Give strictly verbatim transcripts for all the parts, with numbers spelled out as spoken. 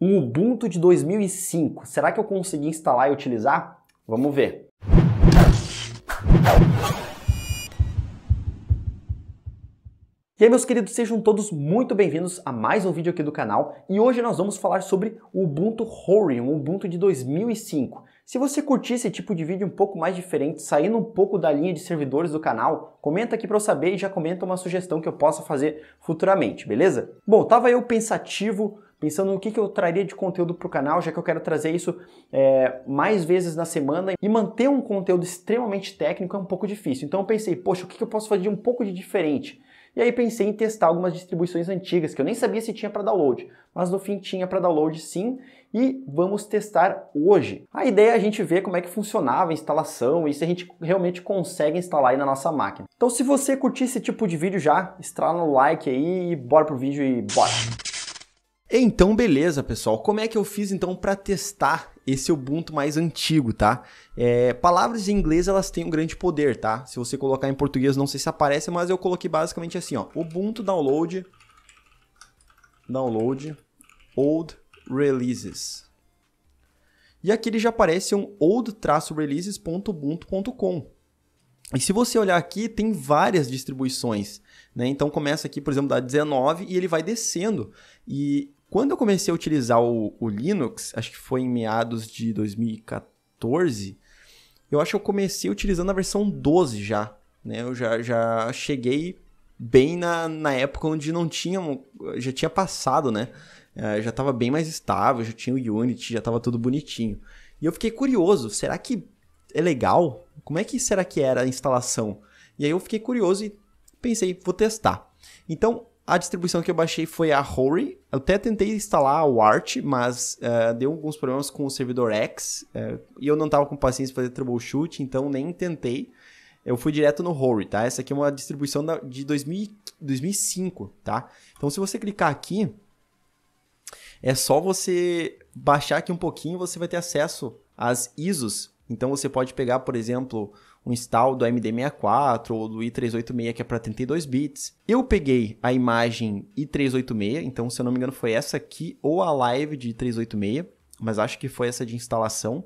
um Ubuntu de dois mil e cinco. Será que eu consegui instalar e utilizar? Vamos ver. E aí, meus queridos, sejam todos muito bem-vindos a mais um vídeo aqui do canal. E hoje nós vamos falar sobre o Ubuntu Hoary, um Ubuntu de dois mil e cinco. Se você curtir esse tipo de vídeo um pouco mais diferente, saindo um pouco da linha de servidores do canal, comenta aqui para eu saber e já comenta uma sugestão que eu possa fazer futuramente, beleza? Bom, tava eu pensativo, pensando no que, que eu traria de conteúdo para o canal, já que eu quero trazer isso é, mais vezes na semana, e manter um conteúdo extremamente técnico é um pouco difícil. Então eu pensei, poxa, o que, que eu posso fazer de um pouco de diferente? E aí pensei em testar algumas distribuições antigas, que eu nem sabia se tinha para download, mas no fim tinha para download sim, e vamos testar hoje. A ideia é a gente ver como é que funcionava a instalação e se a gente realmente consegue instalar aí na nossa máquina. Então se você curtir esse tipo de vídeo já, estrala no like aí e bora pro vídeo e bora! Então beleza, pessoal, como é que eu fiz então para testar esse Ubuntu mais antigo, tá? É, palavras em inglês elas têm um grande poder, tá? Se você colocar em português não sei se aparece, mas eu coloquei basicamente assim, ó, Ubuntu download, download, old releases. E aqui ele já aparece um old releases ponto ubuntu ponto com. E se você olhar aqui, tem várias distribuições, né? Então começa aqui, por exemplo, da dezenove e ele vai descendo. E quando eu comecei a utilizar o, o Linux, acho que foi em meados de dois mil e quatorze, eu acho que eu comecei utilizando a versão doze já, né? Eu já, já cheguei bem na, na época onde não tinha, já tinha passado, né? É, já estava bem mais estável, já tinha o Unity, já estava tudo bonitinho. E eu fiquei curioso, será que é legal? Como é que será que era a instalação? E aí eu fiquei curioso e pensei, vou testar. Então, a distribuição que eu baixei foi a Hoary. Eu até tentei instalar o Arch, mas uh, deu alguns problemas com o servidor X. Uh, e eu não estava com paciência para fazer troubleshoot, então nem tentei. Eu fui direto no Hoary, tá? Essa aqui é uma distribuição da, de dois mil e cinco, tá? Então, se você clicar aqui, é só você baixar aqui um pouquinho, você vai ter acesso às I S Os. Então, você pode pegar, por exemplo, um install do A M D sessenta e quatro ou do i trezentos e oitenta e seis, que é para trinta e dois bits. Eu peguei a imagem i trezentos e oitenta e seis, então, se eu não me engano, foi essa aqui ou a live de i trezentos e oitenta e seis, mas acho que foi essa de instalação,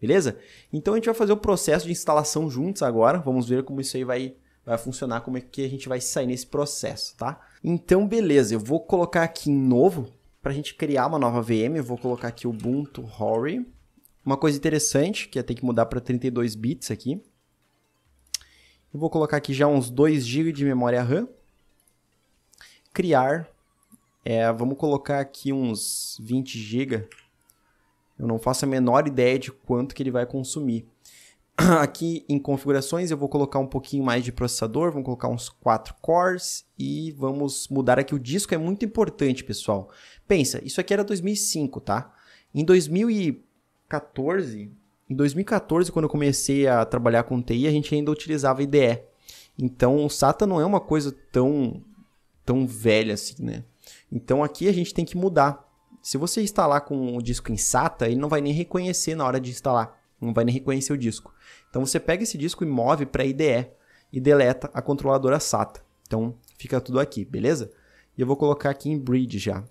beleza? Então, a gente vai fazer o processo de instalação juntos agora, vamos ver como isso aí vai, vai funcionar, como é que a gente vai sair nesse processo, tá? Então, beleza, eu vou colocar aqui em novo, para a gente criar uma nova V M, eu vou colocar aqui o Ubuntu Hoary. Uma coisa interessante, que é ter que mudar para trinta e dois bits aqui. Eu vou colocar aqui já uns dois gigas de memória RAM. Criar. É, vamos colocar aqui uns vinte gigas. Eu não faço a menor ideia de quanto que ele vai consumir. Aqui em configurações eu vou colocar um pouquinho mais de processador. Vamos colocar uns quatro cores. E vamos mudar aqui o disco. É muito importante, pessoal. Pensa, isso aqui era dois mil e cinco, tá? Em dois mil e quatorze, em dois mil e quatorze, quando eu comecei a trabalhar com T I, a gente ainda utilizava I D E. Então, o SATA não é uma coisa tão, tão velha assim, né? Então, aqui a gente tem que mudar. Se você instalar com o disco em SATA, ele não vai nem reconhecer na hora de instalar. Não vai nem reconhecer o disco. Então, você pega esse disco e move para I D E e deleta a controladora SATA. Então, fica tudo aqui, beleza? E eu vou colocar aqui em Bridge já.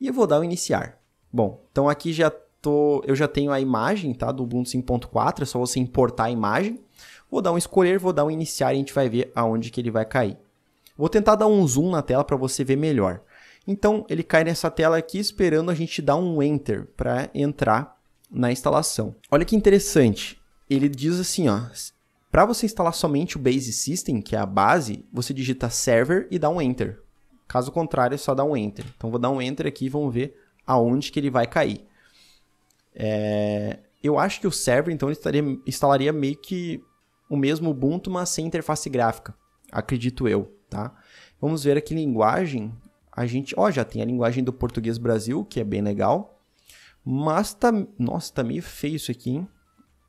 E eu vou dar o iniciar. Bom, então aqui já... Tô, eu já tenho a imagem, tá, do Ubuntu cinco ponto quatro, é só você importar a imagem. Vou dar um escolher, vou dar um iniciar e a gente vai ver aonde que ele vai cair. Vou tentar dar um zoom na tela para você ver melhor. Então, ele cai nessa tela aqui esperando a gente dar um enter para entrar na instalação. Olha que interessante, ele diz assim, ó, para você instalar somente o Base System, que é a base, você digita server e dá um enter. Caso contrário, é só dar um enter. Então, vou dar um enter aqui e vamos ver aonde que ele vai cair. É, eu acho que o server, então, ele estaria, instalaria meio que o mesmo Ubuntu, mas sem interface gráfica, acredito eu, tá? Vamos ver aqui linguagem, a gente, ó, já tem a linguagem do Português Brasil, que é bem legal, mas tá, nossa, tá meio feio isso aqui, hein?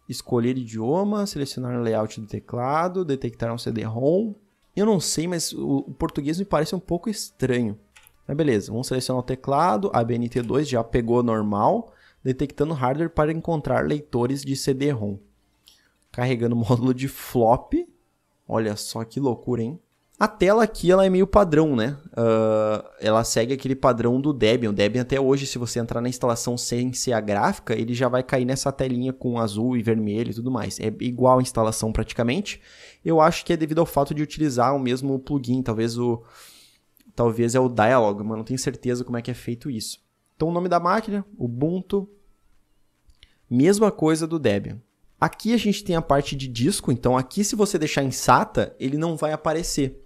Escolher idioma, selecionar o layout do teclado, detectar um C D ROM, eu não sei, mas o, o português me parece um pouco estranho, mas beleza, vamos selecionar o teclado, A B N T dois já pegou normal, detectando hardware para encontrar leitores de C D ROM. Carregando módulo de flop. Olha só que loucura, hein? A tela aqui ela é meio padrão, né? Uh, ela segue aquele padrão do Debian. O Debian até hoje, se você entrar na instalação sem ser a gráfica, ele já vai cair nessa telinha com azul e vermelho e tudo mais. É igual a instalação praticamente. Eu acho que é devido ao fato de utilizar o mesmo plugin, talvez o... Talvez é o Dialog, mas não tenho certeza como é que é feito isso. Então o nome da máquina, Ubuntu, mesma coisa do Debian. Aqui a gente tem a parte de disco, então aqui se você deixar em SATA, ele não vai aparecer,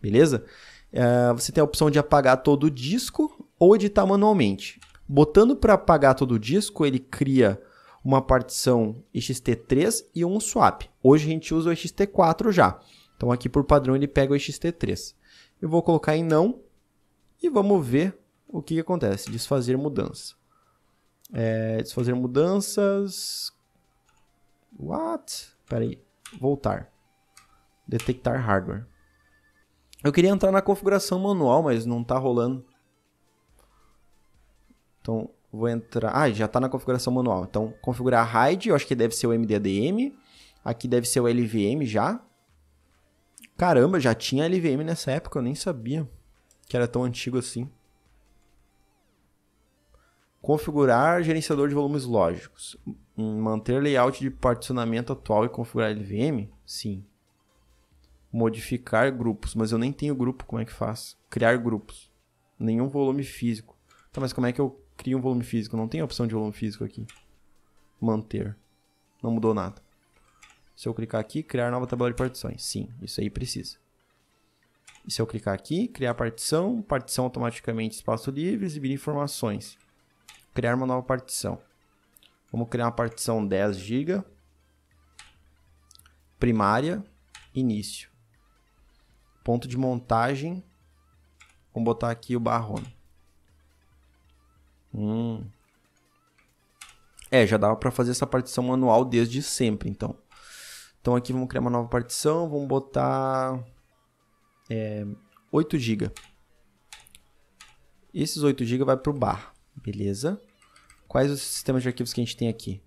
beleza? Uh, você tem a opção de apagar todo o disco ou editar manualmente. Botando para apagar todo o disco, ele cria uma partição ext três e um swap. Hoje a gente usa o ext quatro já, então aqui por padrão ele pega o ext três. Eu vou colocar em não e vamos ver o que, que acontece. Desfazer mudança. É, desfazer mudanças. What? Espera aí. Voltar. Detectar hardware. Eu queria entrar na configuração manual, mas não está rolando. Então, vou entrar... Ah, já está na configuração manual. Então, configurar RAID. Eu acho que deve ser o M D A D M. Aqui deve ser o L V M já. Caramba, já tinha L V M nessa época, eu nem sabia que era tão antigo assim. Configurar gerenciador de volumes lógicos. Manter layout de particionamento atual e configurar L V M? Sim. Modificar grupos, mas eu nem tenho grupo, como é que faz? Criar grupos. Nenhum volume físico. Tá, mas como é que eu crio um volume físico? Não tem a opção de volume físico aqui. Manter. Não mudou nada. Se eu clicar aqui, criar nova tabela de partições. Sim, isso aí precisa. E se eu clicar aqui, criar partição, partição automaticamente espaço livre, exibir informações. Criar uma nova partição. Vamos criar uma partição dez gigas. Primária, início. Ponto de montagem. Vamos botar aqui o barra home. Hum. É, já dava para fazer essa partição manual desde sempre, então. Então aqui vamos criar uma nova partição, vamos botar é, oito gigas. Esses oito gigas vai para o bar, beleza? Quais os sistemas de arquivos que a gente tem aqui?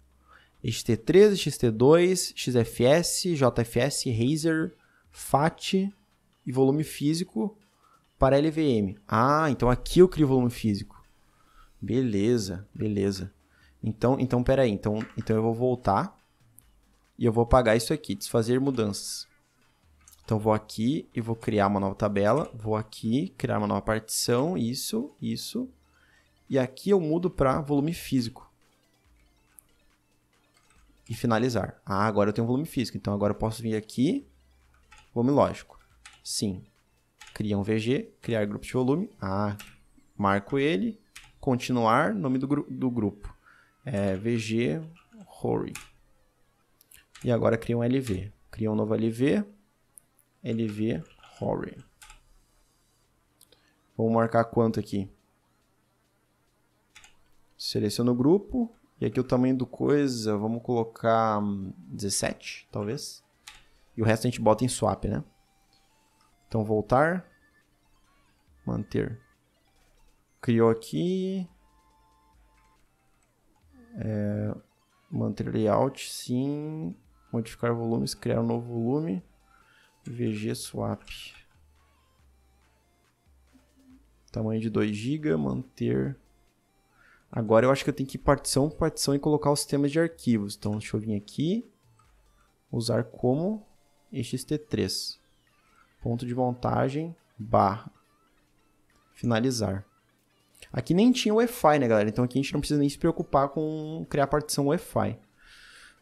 ext três, ext dois, X F S, J F S, Reiser, FAT e volume físico para L V M. Ah, então aqui eu crio volume físico. Beleza, beleza. Então, então peraí, então, então eu vou voltar. E eu vou apagar isso aqui, desfazer mudanças. Então vou aqui e vou criar uma nova tabela. Vou aqui, criar uma nova partição, isso, isso. E aqui eu mudo para volume físico. E finalizar. Ah, agora eu tenho volume físico, então agora eu posso vir aqui. Volume lógico. Sim. Criar um V G, criar grupo de volume. Ah, marco ele. Continuar, nome do, gru do grupo. É, V G Hoary. E agora cria um L V. Cria um novo L V. L V Hoary. Vou marcar quanto aqui? Seleciono o grupo. E aqui o tamanho do coisa, vamos colocar dezessete, talvez. E o resto a gente bota em swap, né? Então voltar. Manter. Criou aqui. É, manter layout, sim. Modificar volumes, criar um novo volume. V G swap. Tamanho de dois gigas, manter. Agora eu acho que eu tenho que ir partição por partição e colocar os sistemas de arquivos. Então deixa eu vir aqui. Usar como ext três. Ponto de montagem, barra. Finalizar. Aqui nem tinha o E F I, né, galera? Então aqui a gente não precisa nem se preocupar com criar partição E F I.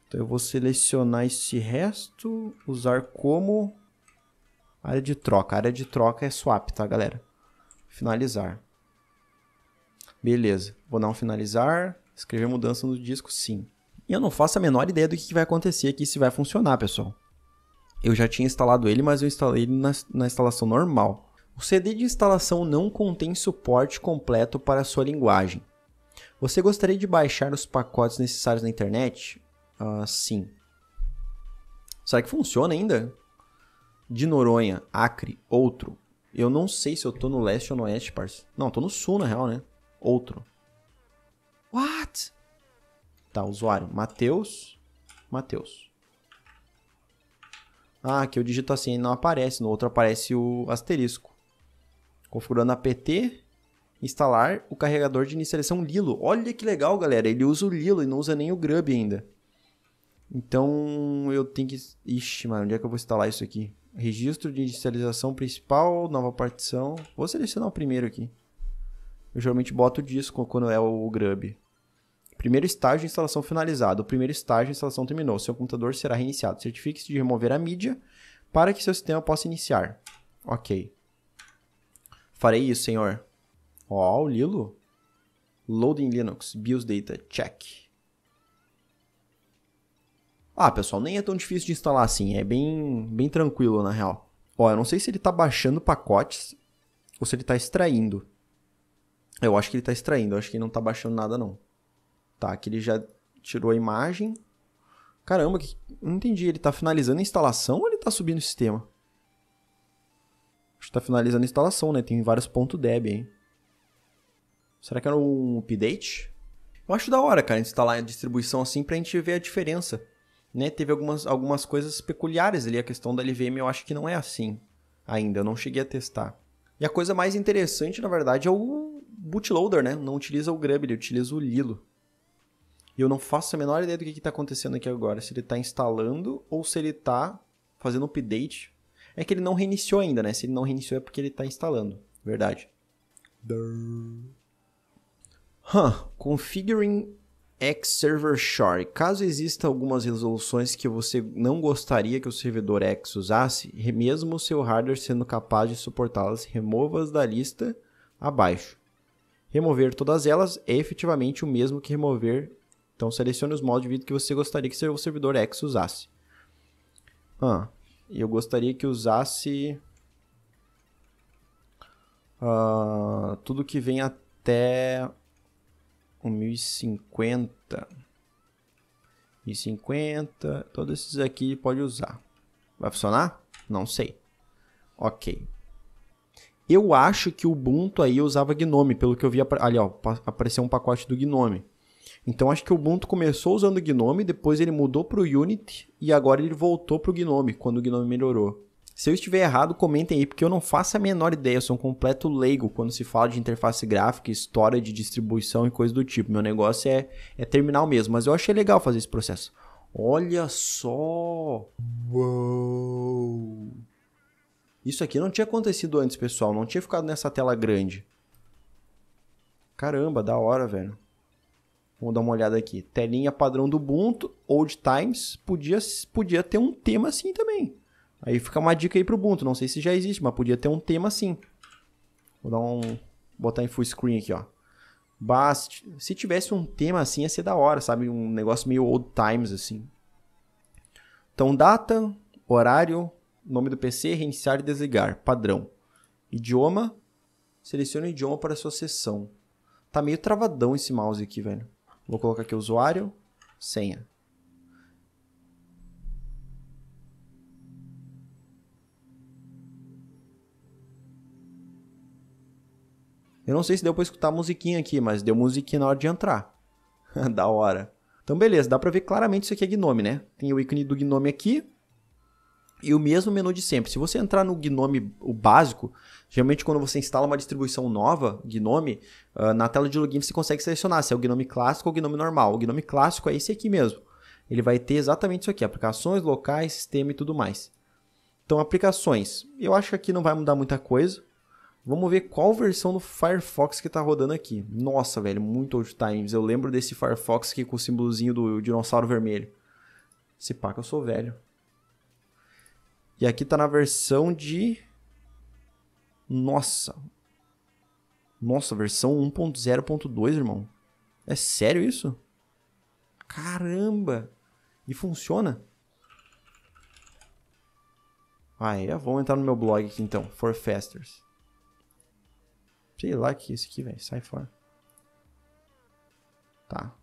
Então eu vou selecionar esse resto, usar como área de troca. A área de troca é swap, tá, galera? Finalizar. Beleza. Vou dar um finalizar, escrever mudança no disco, sim. E eu não faço a menor ideia do que vai acontecer aqui, se vai funcionar, pessoal. Eu já tinha instalado ele, mas eu instalei ele na, na instalação normal. O C D de instalação não contém suporte completo para a sua linguagem. Você gostaria de baixar os pacotes necessários na internet? Uh, sim. Será que funciona ainda? De Noronha, Acre, outro. Eu não sei se eu tô no leste ou no oeste, parceiro. Não, eu tô no sul, na real, né? Outro. What? Tá, usuário. Matheus. Matheus. Ah, aqui eu digito assim e não aparece. No outro aparece o asterisco. Configurando apt, instalar o carregador de inicialização Lilo. Olha que legal, galera. Ele usa o Lilo e não usa nem o Grub ainda. Então eu tenho que... Ixi, mano, onde é que eu vou instalar isso aqui? Registro de inicialização principal, nova partição. Vou selecionar o primeiro aqui. Eu geralmente boto o disco quando é o Grub. Primeiro estágio de instalação finalizado. O primeiro estágio de instalação terminou. Seu computador será reiniciado. Certifique-se de remover a mídia para que seu sistema possa iniciar. Ok. Farei isso, senhor. Ó, oh, o Lilo. Loading Linux. BIOS Data. Check. Ah, pessoal, nem é tão difícil de instalar assim. É bem, bem tranquilo, na real. Ó, oh, eu não sei se ele está baixando pacotes ou se ele está extraindo. Eu acho que ele está extraindo, eu acho que ele não está baixando nada não. Tá, aqui ele já tirou a imagem. Caramba, que... não entendi, ele está finalizando a instalação ou ele está subindo o sistema? Acho que está finalizando a instalação, né? Tem vários pontos deb aí. Será que era um update? Eu acho da hora, cara, instalar a distribuição assim pra gente ver a diferença. Né? Teve algumas, algumas coisas peculiares ali, a questão da L V M eu acho que não é assim ainda, eu não cheguei a testar. E a coisa mais interessante, na verdade, é o bootloader, né? Não utiliza o Grub, ele utiliza o Lilo. E eu não faço a menor ideia do que está acontecendo aqui agora. Se ele está instalando ou se ele está fazendo update. É que ele não reiniciou ainda, né? Se ele não reiniciou é porque ele está instalando. Verdade. Huh. Configuring X Server Shore. Caso exista algumas resoluções que você não gostaria que o servidor X usasse, mesmo o seu hardware sendo capaz de suportá-las, remova-as da lista abaixo. Remover todas elas é efetivamente o mesmo que remover. Então selecione os modos de vídeo que você gostaria que seu servidor X usasse. Ah, eu gostaria que usasse uh, tudo que vem até mil e cinquenta. mil e cinquenta, todos esses aqui pode usar. Vai funcionar? Não sei. Ok. Eu acho que o Ubuntu aí usava Gnome, pelo que eu vi ali, ó, apareceu um pacote do Gnome. Então acho que o Ubuntu começou usando o Gnome, depois ele mudou para o Unity e agora ele voltou para o Gnome, quando o Gnome melhorou. Se eu estiver errado, comentem aí, porque eu não faço a menor ideia, eu sou um completo leigo quando se fala de interface gráfica, história de distribuição e coisa do tipo. Meu negócio é, é terminal mesmo, mas eu achei legal fazer esse processo. Olha só! Uou! Isso aqui não tinha acontecido antes, pessoal. Não tinha ficado nessa tela grande. Caramba, da hora, velho. Vamos dar uma olhada aqui. Telinha padrão do Ubuntu, Old Times. Podia, podia ter um tema assim também. Aí fica uma dica aí pro Ubuntu. Não sei se já existe, mas podia ter um tema assim. Vou dar um, botar em full screen aqui, ó. Basta. Se tivesse um tema assim, ia ser da hora, sabe? Um negócio meio Old Times, assim. Então, data, horário... Nome do P C, reiniciar e desligar, padrão. Idioma, selecione o idioma para a sua sessão. Tá meio travadão esse mouse aqui, velho. Vou colocar aqui usuário, senha. Eu não sei se deu para escutar a musiquinha aqui, mas deu musiquinha na hora de entrar. Da hora. Então beleza, dá para ver claramente isso aqui é Gnome, né? Tem o ícone do Gnome aqui. E o mesmo menu de sempre. Se você entrar no Gnome, o básico, geralmente quando você instala uma distribuição nova, Gnome, na tela de login você consegue selecionar se é o Gnome clássico ou o Gnome normal. O Gnome clássico é esse aqui mesmo. Ele vai ter exatamente isso aqui, aplicações, locais, sistema e tudo mais. Então, aplicações. Eu acho que aqui não vai mudar muita coisa. Vamos ver qual versão do Firefox que está rodando aqui. Nossa, velho, muito old times. Eu lembro desse Firefox aqui com o símbolozinho do dinossauro vermelho. Se pá que eu sou velho. E aqui tá na versão de... Nossa. Nossa, versão um ponto zero ponto dois, irmão. É sério isso? Caramba. E funciona? Ah, é. Vamos entrar no meu blog aqui, então. For Fasters. Sei lá que é esse aqui, velho. Sai fora. Tá.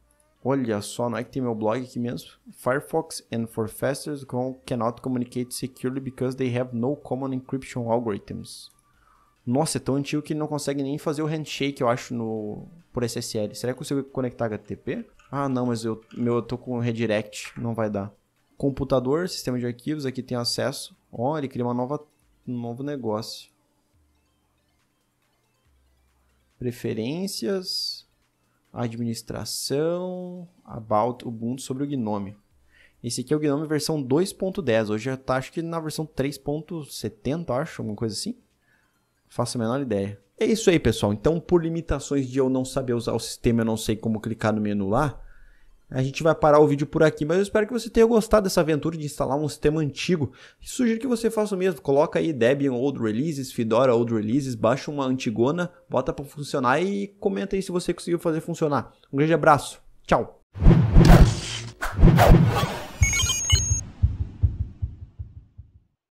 Olha só, não é que tem meu blog aqui mesmo? Firefox and for fasters cannot communicate securely because they have no common encryption algorithms. Nossa, é tão antigo que ele não consegue nem fazer o handshake, eu acho, no por S S L. Será que eu consigo conectar H T T P? Ah, não, mas eu, meu, eu tô com redirect, não vai dar. computador, sistema de arquivos, aqui tem acesso. Ó, ele cria uma nova, um novo negócio. Preferências, administração, about, Ubuntu, sobre o Gnome. Esse aqui é o Gnome versão dois ponto dez, hoje já tá, acho que na versão três ponto setenta, acho, alguma coisa assim. Faço a menor ideia. É isso aí, pessoal. Então, por limitações de eu não saber usar o sistema, eu não sei como clicar no menu lá, a gente vai parar o vídeo por aqui, mas eu espero que você tenha gostado dessa aventura de instalar um sistema antigo. Sugiro que você faça o mesmo, coloca aí Debian Old Releases, Fedora Old Releases, baixa uma antigona, bota para funcionar e comenta aí se você conseguiu fazer funcionar. Um grande abraço, tchau!